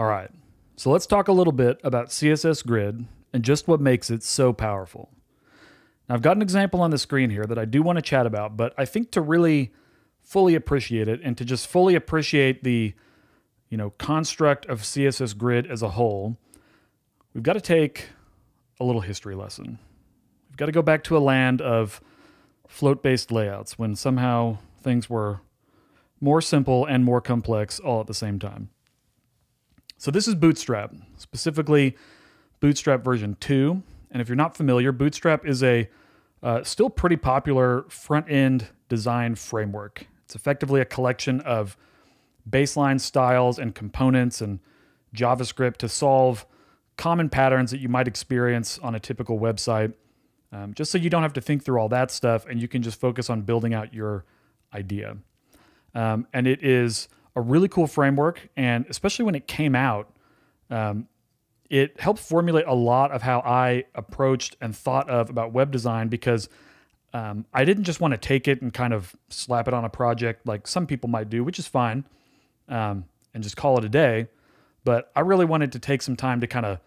All right, so let's talk a little bit about CSS Grid and just what makes it so powerful. Now, I've got an example on the screen here that I do want to chat about, but I think to really fully appreciate it and to just fully appreciate the construct of CSS Grid as a whole, we've got to take a little history lesson. We've got to go back to a land of float-based layouts when somehow things were more simple and more complex all at the same time. So this is Bootstrap, specifically Bootstrap version 2. And if you're not familiar, Bootstrap is a still pretty popular front-end design framework. It's effectively a collection of baseline styles and components and JavaScript to solve common patterns that you might experience on a typical website, just so you don't have to think through all that stuff and you can just focus on building out your idea. And it is a really cool framework, and especially when it came out, it helped formulate a lot of how I approached and thought about web design, because I didn't just want to take it and kind of slap it on a project like some people might do, which is fine, and just call it a day. But I really wanted to take some time to kind of,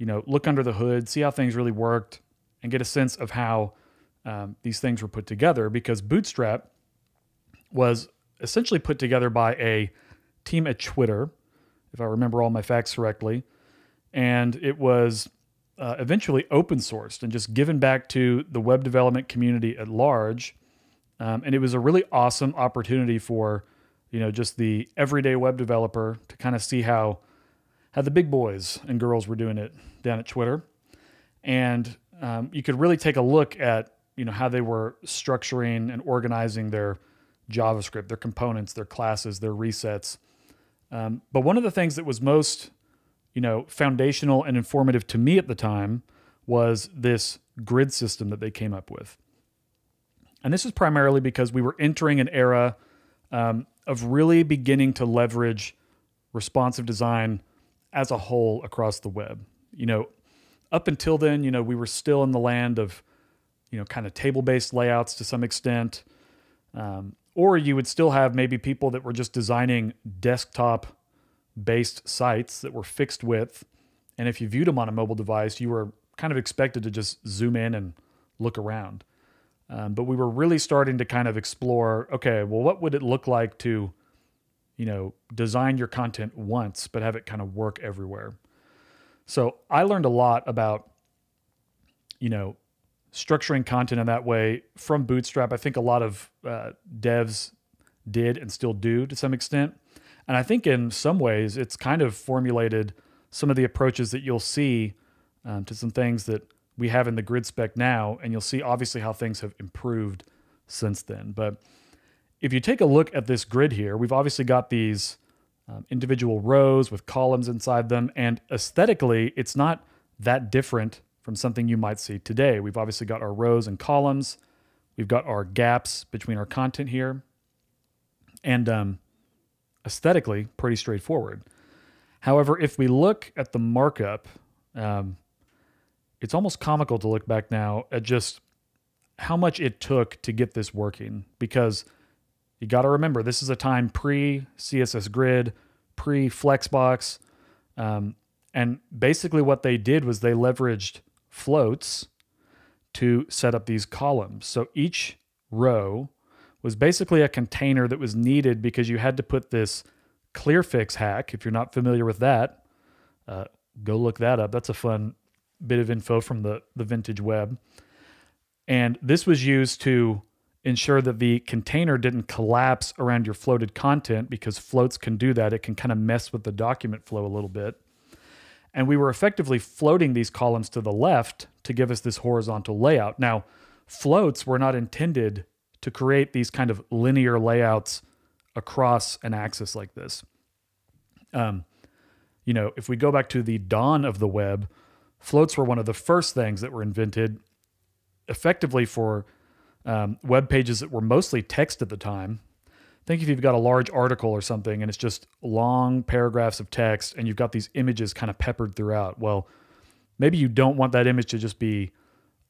look under the hood, see how things really worked, and get a sense of how these things were put together, because Bootstrap was essentially put together by a team at Twitter, if I remember all my facts correctly. And it was eventually open sourced and just given back to the web development community at large. And it was a really awesome opportunity for, just the everyday web developer to kind of see how the big boys and girls were doing it down at Twitter. And you could really take a look at, how they were structuring and organizing their JavaScript, their components, their classes, their resets. But one of the things that was most foundational and informative to me at the time was this grid system that they came up with. And this is primarily because we were entering an era of really beginning to leverage responsive design as a whole across the web. Up until then, we were still in the land of, kind of table-based layouts to some extent. Or you would still have maybe people that were just designing desktop based sites that were fixed width, and if you viewed them on a mobile device, you were kind of expected to just zoom in and look around. But we were really starting to kind of explore, okay, well, what would it look like to, design your content once, but have it kind of work everywhere? So I learned a lot about, structuring content in that way from Bootstrap. I think a lot of devs did and still do to some extent. And I think in some ways it's kind of formulated some of the approaches that you'll see to some things that we have in the grid spec now. And you'll see obviously how things have improved since then. But if you take a look at this grid here, we've obviously got these individual rows with columns inside them. And aesthetically, it's not that different from something you might see today. We've obviously got our rows and columns. We've got our gaps between our content here. And aesthetically, pretty straightforward. However, if we look at the markup, it's almost comical to look back now at just how much it took to get this working, because you got to remember, this is a time pre-CSS Grid, pre-Flexbox, and basically what they did was they leveraged floats to set up these columns. So each row was basically a container that was needed, because you had to put this clearfix hack. If you're not familiar with that, go look that up. That's a fun bit of info from the vintage web. And this was used to ensure that the container didn't collapse around your floated content, because floats can do that. It can kind of mess with the document flow a little bit. And we were effectively floating these columns to the left to give us this horizontal layout. Now, floats were not intended to create these kind of linear layouts across an axis like this. If we go back to the dawn of the web, floats were one of the first things that were invented effectively for web pages that were mostly text at the time. Think if you've got a large article or something and it's just long paragraphs of text and you've got these images kind of peppered throughout. Well, maybe you don't want that image to just be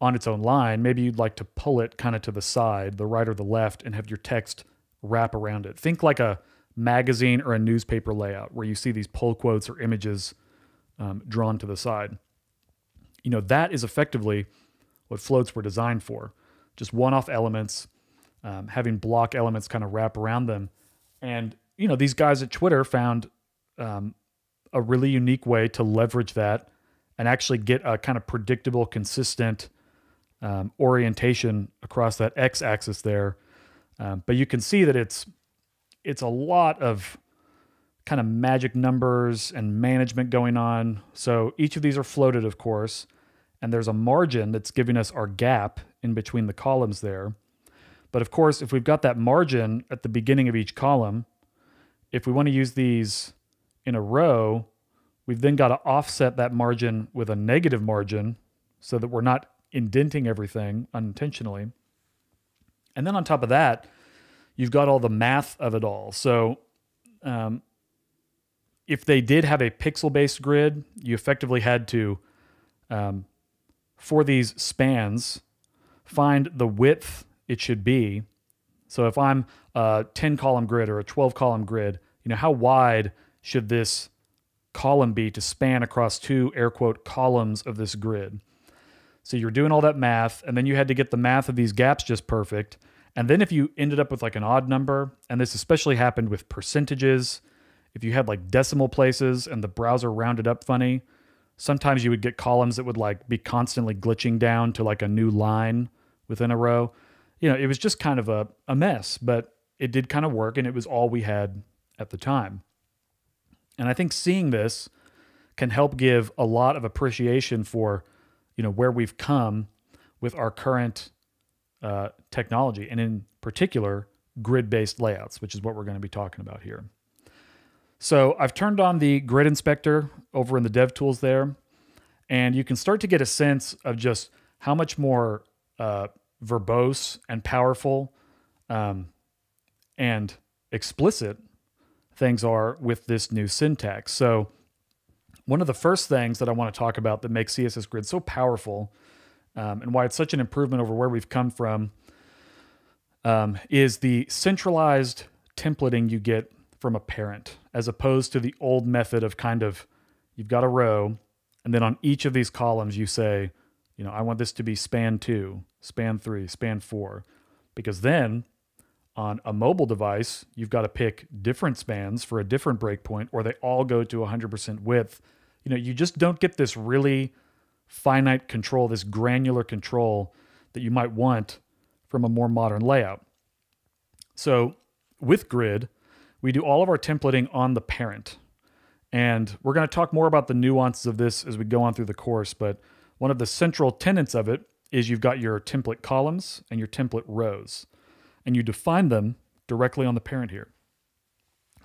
on its own line. Maybe you'd like to pull it kind of to the side, the right or the left, and have your text wrap around it. Think like a magazine or a newspaper layout where you see these pull quotes or images drawn to the side. You know, that is effectively what floats were designed for. Just one-off elements, having block elements kind of wrap around them. And, you know, these guys at Twitter found a really unique way to leverage that and actually get a kind of predictable, consistent orientation across that x-axis there. But you can see that it's a lot of kind of magic numbers and management going on. So each of these are floated, of course, and there's a margin that's giving us our gap in between the columns there. But of course, if we've got that margin at the beginning of each column, if we want to use these in a row, we've then got to offset that margin with a negative margin so that we're not indenting everything unintentionally. And then on top of that, you've got all the math of it all. So if they did have a pixel-based grid, you effectively had to, for these spans, find the width it should be. So if I'm a 10-column grid or a 12-column grid, you know, how wide should this column be to span across two, air quote, columns of this grid? So you're doing all that math, and then you had to get the math of these gaps just perfect. And then if you ended up with like an odd number, and this especially happened with percentages, if you had like decimal places and the browser rounded up funny, sometimes you would get columns that would like be constantly glitching down to like a new line within a row. You know, it was just kind of a mess, but it did kind of work, and it was all we had at the time. And I think seeing this can help give a lot of appreciation for, you know, where we've come with our current technology, and in particular, grid-based layouts, which is what we're going to be talking about here. So I've turned on the grid inspector over in the dev tools there, and you can start to get a sense of just how much more verbose and powerful and explicit things are with this new syntax. So one of the first things that I want to talk about that makes CSS Grid so powerful and why it's such an improvement over where we've come from is the centralized templating you get from a parent, as opposed to the old method of kind of, you've got a row, and then on each of these columns you say, you know, I want this to be span 2, span 3, span 4, because then on a mobile device, you've got to pick different spans for a different breakpoint, or they all go to 100% width. You know, you just don't get this really finite control, this granular control that you might want from a more modern layout. So with Grid, we do all of our templating on the parent. And we're going to talk more about the nuances of this as we go on through the course, but one of the central tenets of it is you've got your template columns and your template rows, and you define them directly on the parent here.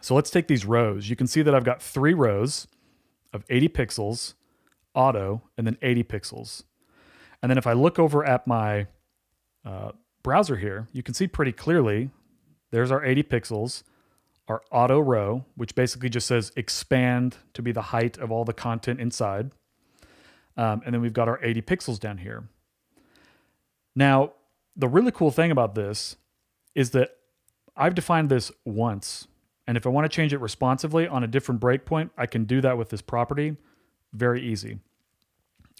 So let's take these rows. You can see that I've got 3 rows of 80 pixels, auto, and then 80 pixels. And then if I look over at my browser here, you can see pretty clearly, there's our 80 pixels, our auto row, which basically just says expand to be the height of all the content inside. And then we've got our 80 pixels down here. Now, the really cool thing about this is that I've defined this once, and if I want to change it responsively on a different breakpoint, I can do that with this property very easy.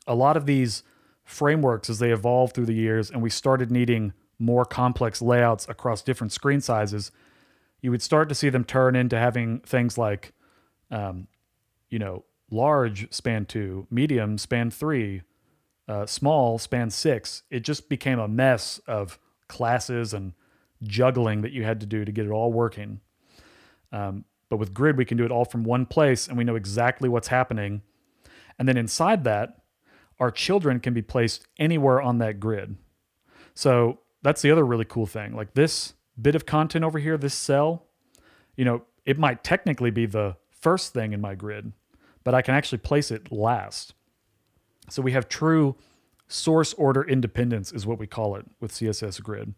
A lot of these frameworks, as they evolved through the years and we started needing more complex layouts across different screen sizes, you would start to see them turn into having things like, you know, large span 2, medium span 3, small span 6. It just became a mess of classes and juggling that you had to do to get it all working. But with Grid, we can do it all from one place, and we know exactly what's happening. And then inside that, our children can be placed anywhere on that grid. So that's the other really cool thing. Like this bit of content over here, this cell, you know, it might technically be the first thing in my grid, but I can actually place it last. So we have true source order independence is what we call it with CSS Grid.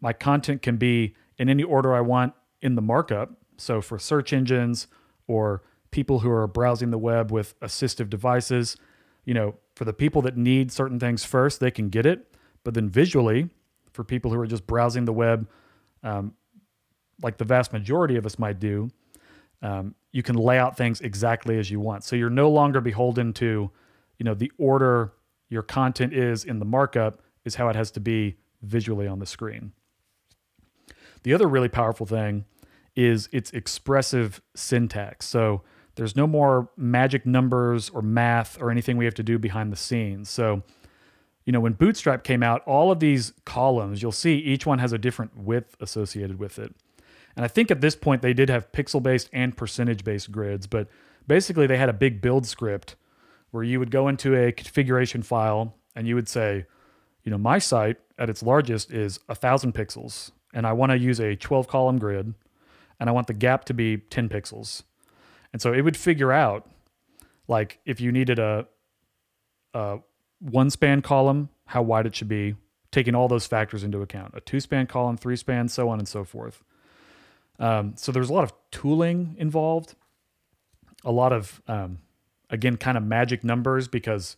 My content can be in any order I want in the markup. So for search engines or people who are browsing the web with assistive devices, you know, for the people that need certain things first, they can get it. But then visually, for people who are just browsing the web like the vast majority of us might do, you can lay out things exactly as you want. So you're no longer beholden to, you know, the order your content is in the markup is how it has to be visually on the screen. The other really powerful thing is its expressive syntax. So there's no more magic numbers or math or anything we have to do behind the scenes. So, you know, when Bootstrap came out, all of these columns, you'll see each one has a different width associated with it. And I think at this point they did have pixel-based and percentage-based grids, but basically they had a big build script where you would go into a configuration file and you would say, you know, my site at its largest is 1,000 pixels, and I want to use a 12-column grid, and I want the gap to be 10 pixels. And so it would figure out, like, if you needed a one-span column, how wide it should be, taking all those factors into account, a two-span column, three-span, so on and so forth. So there's a lot of tooling involved, a lot of, again, kind of magic numbers, because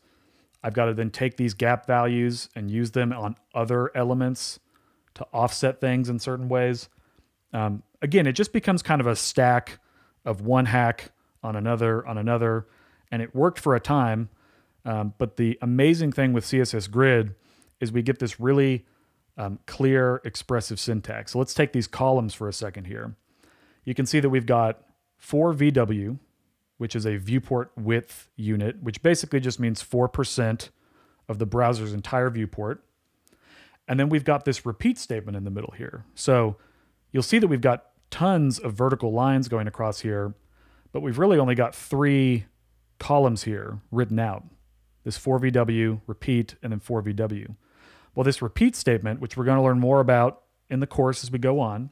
I've got to then take these gap values and use them on other elements to offset things in certain ways. Again, it just becomes kind of a stack of one hack on another, and it worked for a time. But the amazing thing with CSS Grid is we get this really clear, expressive syntax. So let's take these columns for a second here. You can see that we've got 4vw, which is a viewport width unit, which basically just means 4% of the browser's entire viewport. And then we've got this repeat statement in the middle here. So you'll see that we've got tons of vertical lines going across here, but we've really only got three columns here written out. This 4VW, repeat, and then 4VW. Well, this repeat statement, which we're going to learn more about in the course as we go on,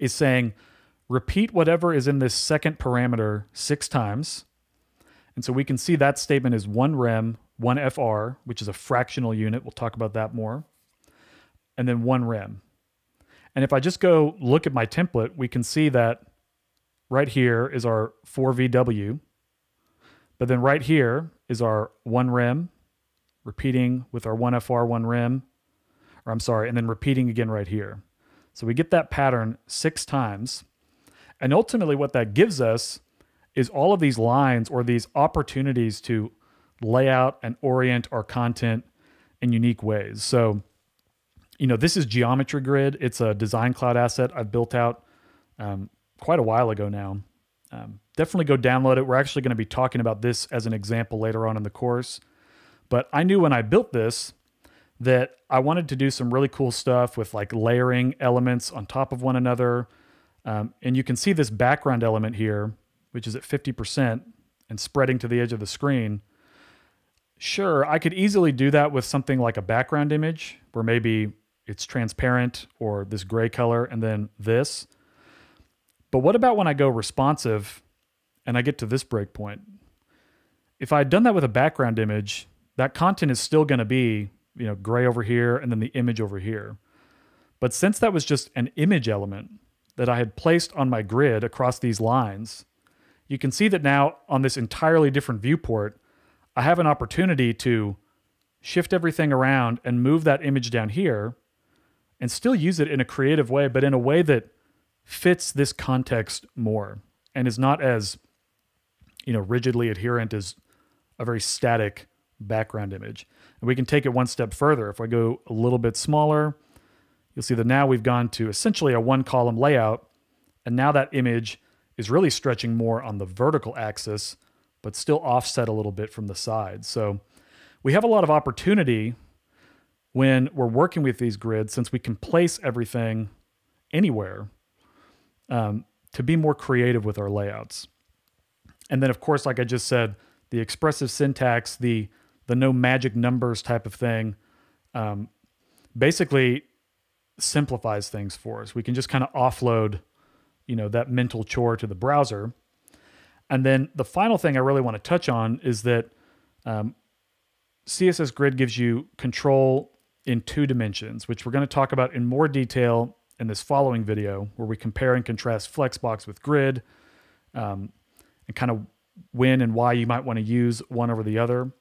is saying repeat whatever is in this second parameter 6 times. And so we can see that statement is 1 REM, 1 FR, which is a fractional unit. We'll talk about that more. And then 1 REM. And if I just go look at my template, we can see that right here is our 4VW, but then right here is our 1 REM, repeating with our 1 FR, 1 REM, or I'm sorry, and then repeating again right here. So we get that pattern 6 times. And ultimately what that gives us is all of these lines or these opportunities to lay out and orient our content in unique ways. So, you know, this is Geometry Grid. It's a Design Cloud asset I've built out quite a while ago now. Definitely go download it. We're actually going to be talking about this as an example later on in the course. But I knew when I built this that I wanted to do some really cool stuff with like layering elements on top of one another. And you can see this background element here, which is at 50% and spreading to the edge of the screen. Sure, I could easily do that with something like a background image where maybe it's transparent or this gray color and then this. But what about when I go responsive and I get to this breakpoint? If I had done that with a background image, that content is still going to be, you know, gray over here and then the image over here. But since that was just an image element that I had placed on my grid across these lines, you can see that now on this entirely different viewport, I have an opportunity to shift everything around and move that image down here and still use it in a creative way, but in a way that fits this context more and is not as, you know, rigidly adherent as a very static background image. And we can take it one step further. If I go a little bit smaller, you'll see that now we've gone to essentially a 1-column layout, and now that image is really stretching more on the vertical axis, but still offset a little bit from the side. So we have a lot of opportunity when we're working with these grids, since we can place everything anywhere, to be more creative with our layouts. And then of course, like I just said, the expressive syntax, the no magic numbers type of thing, basically simplifies things for us. We can just kind of offload, you know, that mental chore to the browser. And then the final thing I really want to touch on is that, CSS Grid gives you control in 2 dimensions, which we're going to talk about in more detail in this following video, where we compare and contrast Flexbox with Grid, and kind of when and why you might want to use one over the other.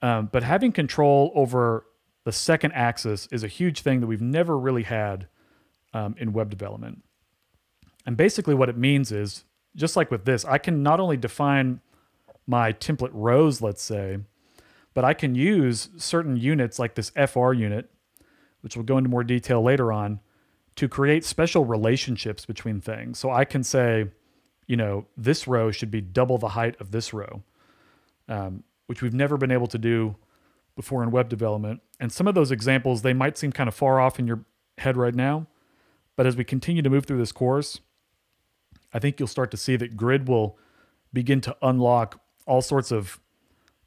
But having control over the second axis is a huge thing that we've never really had in web development. And basically what it means is, just like with this, I can not only define my template rows, let's say, but I can use certain units like this FR unit, which we'll go into more detail later on, to create special relationships between things. So I can say, you know, this row should be double the height of this row, which we've never been able to do before in web development. And some of those examples, they might seem kind of far off in your head right now, but as we continue to move through this course, I think you'll start to see that Grid will begin to unlock all sorts of,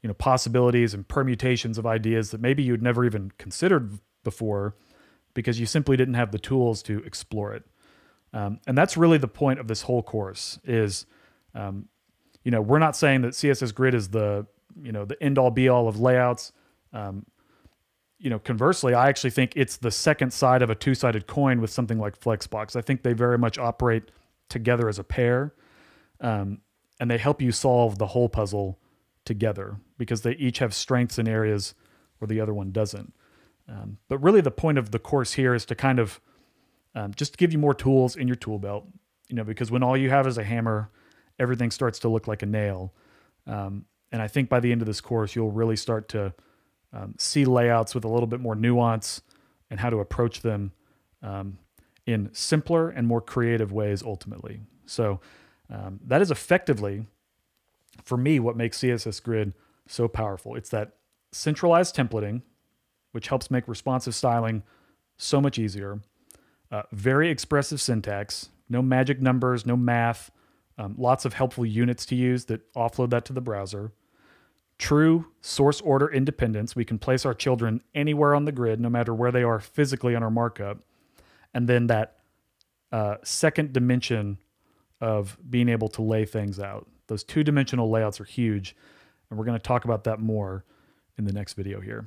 you know, possibilities and permutations of ideas that maybe you'd never even considered before because you simply didn't have the tools to explore it. And that's really the point of this whole course is, you know, we're not saying that CSS Grid is the, you know, the end all be all of layouts. You know, conversely, I actually think it's the second side of a two-sided coin with something like Flexbox. I think they very much operate together as a pair, and they help you solve the whole puzzle together because they each have strengths in areas where the other one doesn't. But really the point of the course here is to kind of just give you more tools in your tool belt, you know, because when all you have is a hammer, everything starts to look like a nail. And I think by the end of this course, you'll really start to see layouts with a little bit more nuance and how to approach them in simpler and more creative ways ultimately. So that is effectively, for me, what makes CSS Grid so powerful. It's that centralized templating, which helps make responsive styling so much easier. Very expressive syntax, no magic numbers, no math, lots of helpful units to use that offload that to the browser. True source order independence. We can place our children anywhere on the grid, no matter where they are physically on our markup. And then that second dimension of being able to lay things out. Those two-dimensional layouts are huge, and we're going to talk about that more in the next video here.